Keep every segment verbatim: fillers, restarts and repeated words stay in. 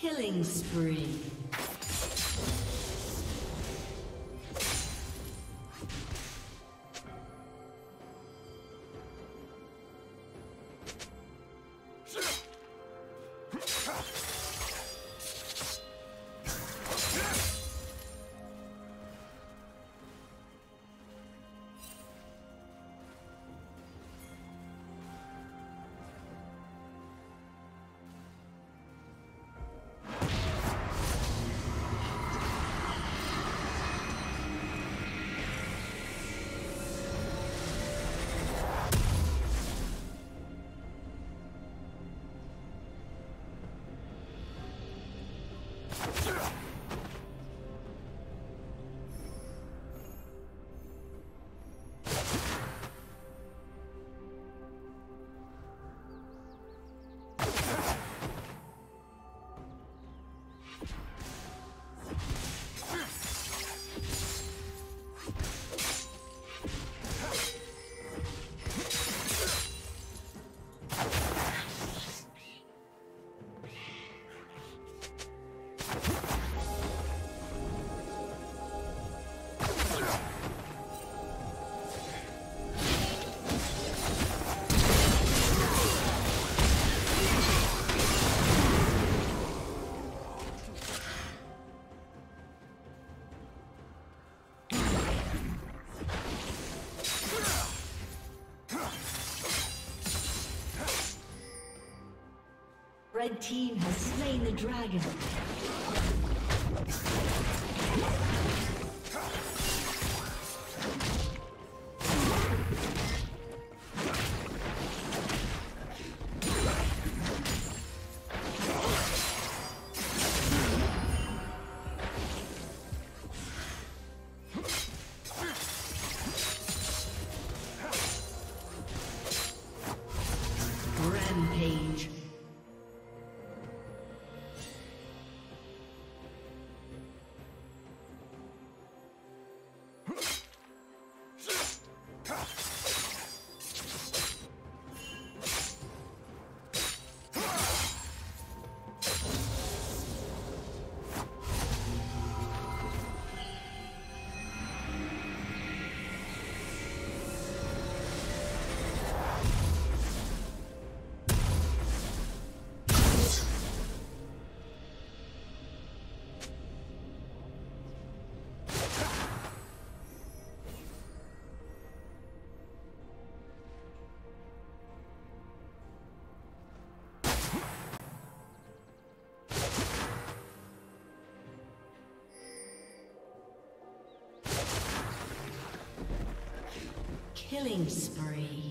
Killing spree. The red team has slain the dragon. Killing spree.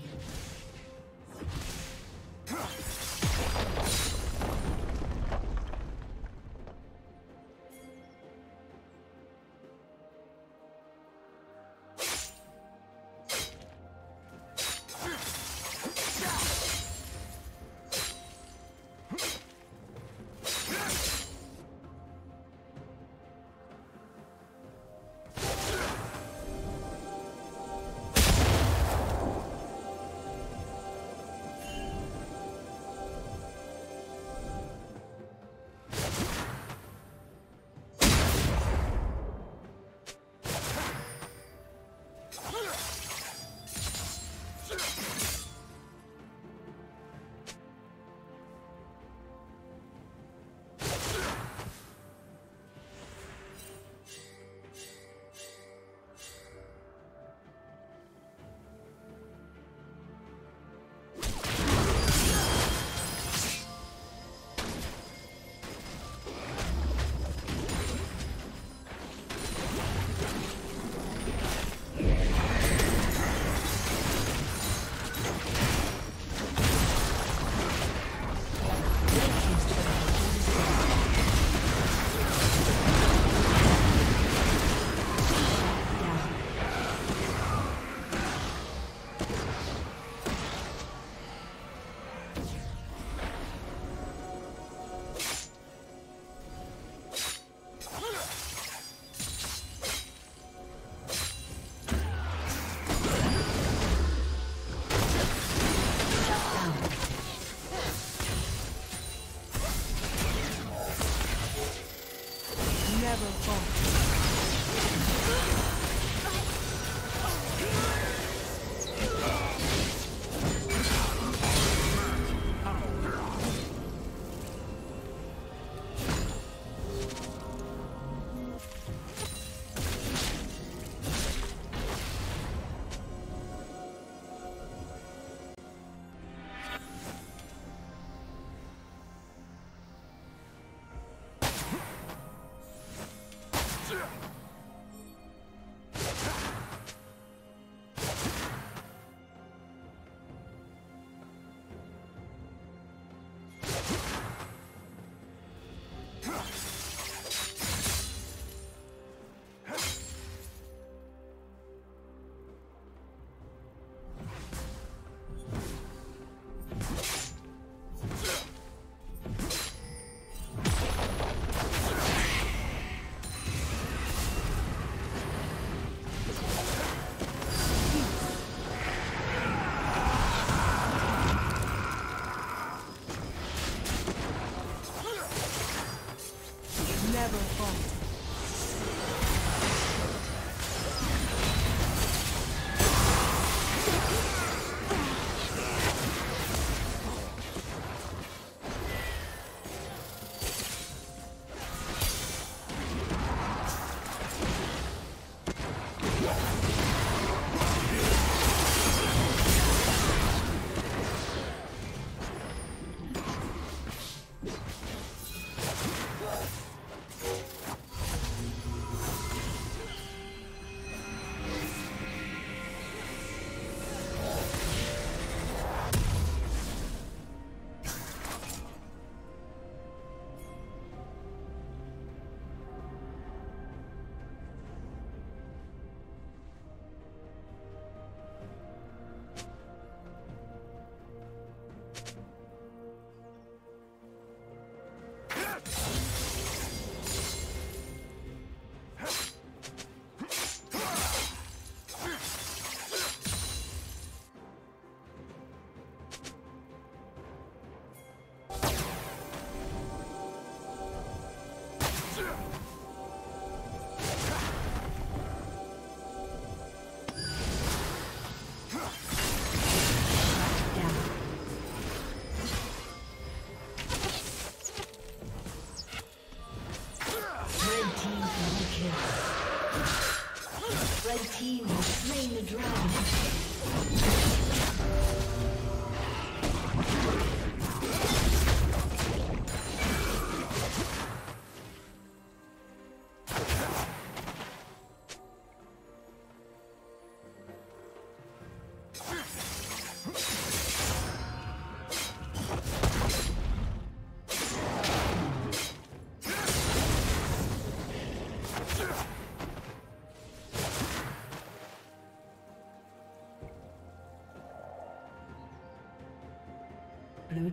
never fall. Blue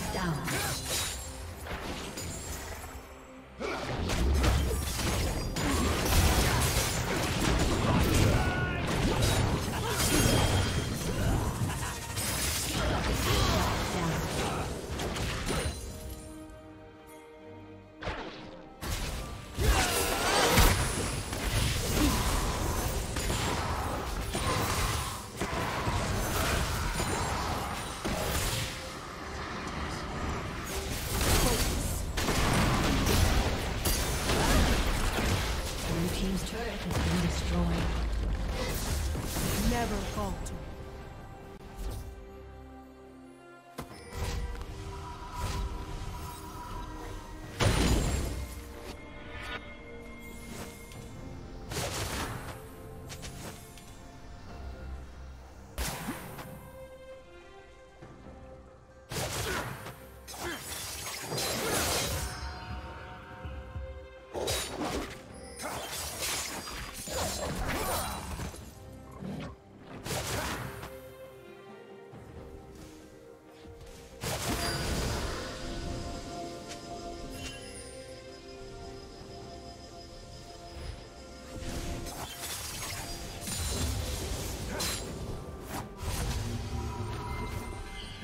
Shut down.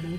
Blue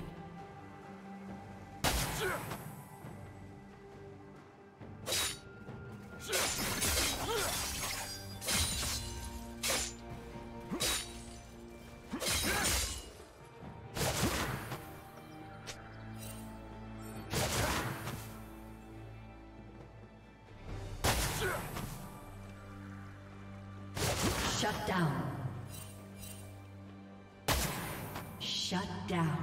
Shut down. Shut down.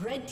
Red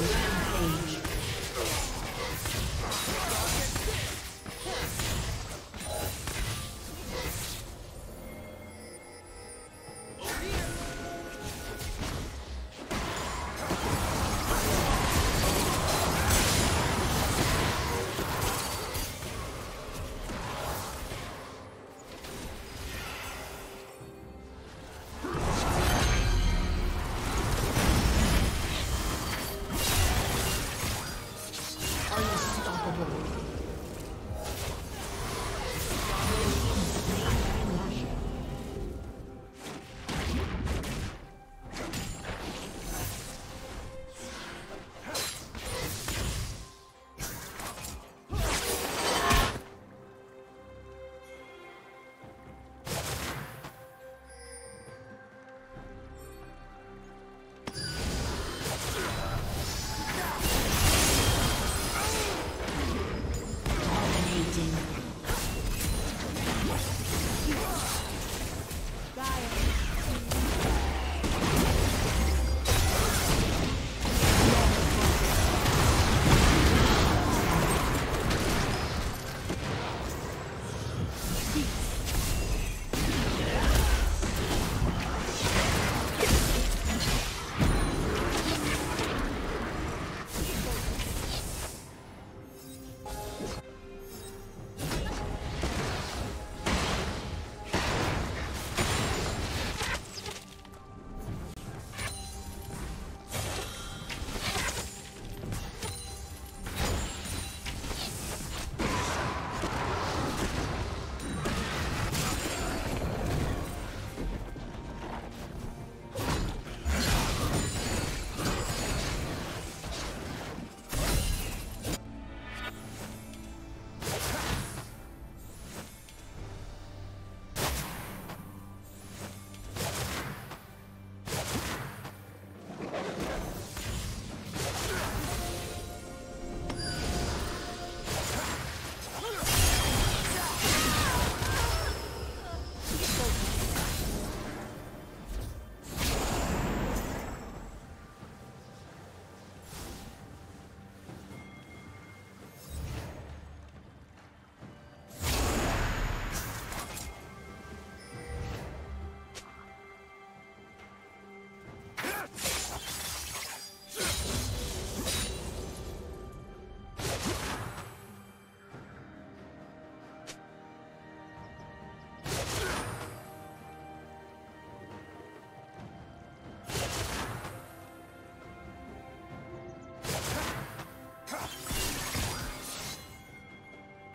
Rampage.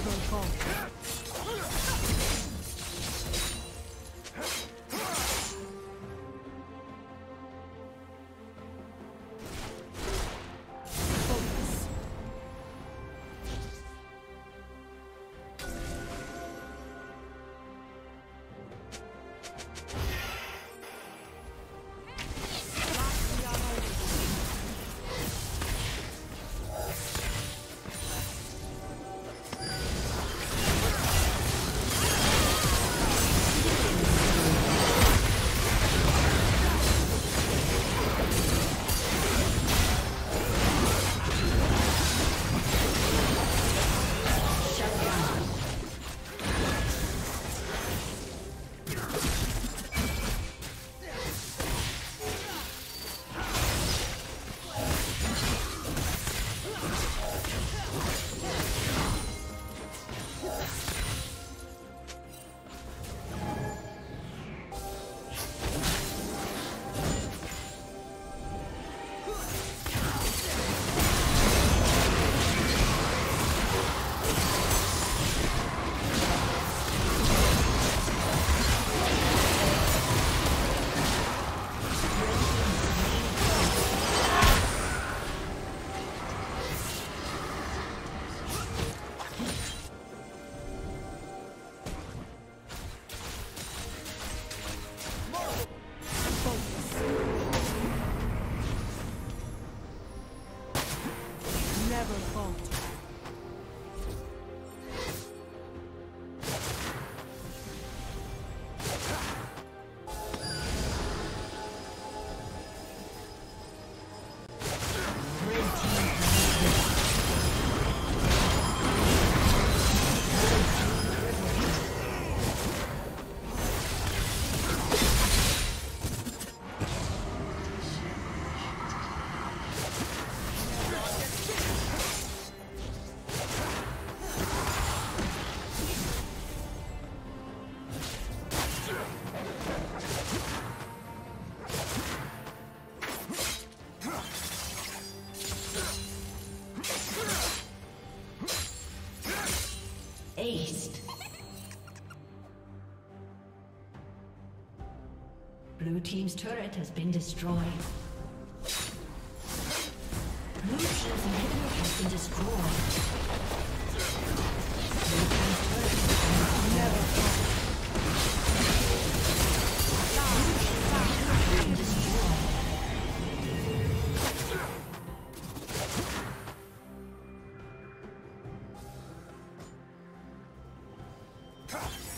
Double focus. Blue team's turret has been destroyed. Blue team's inhibitor has been destroyed. Blue team's turret has been never destroyed. Blue team's turret has been destroyed.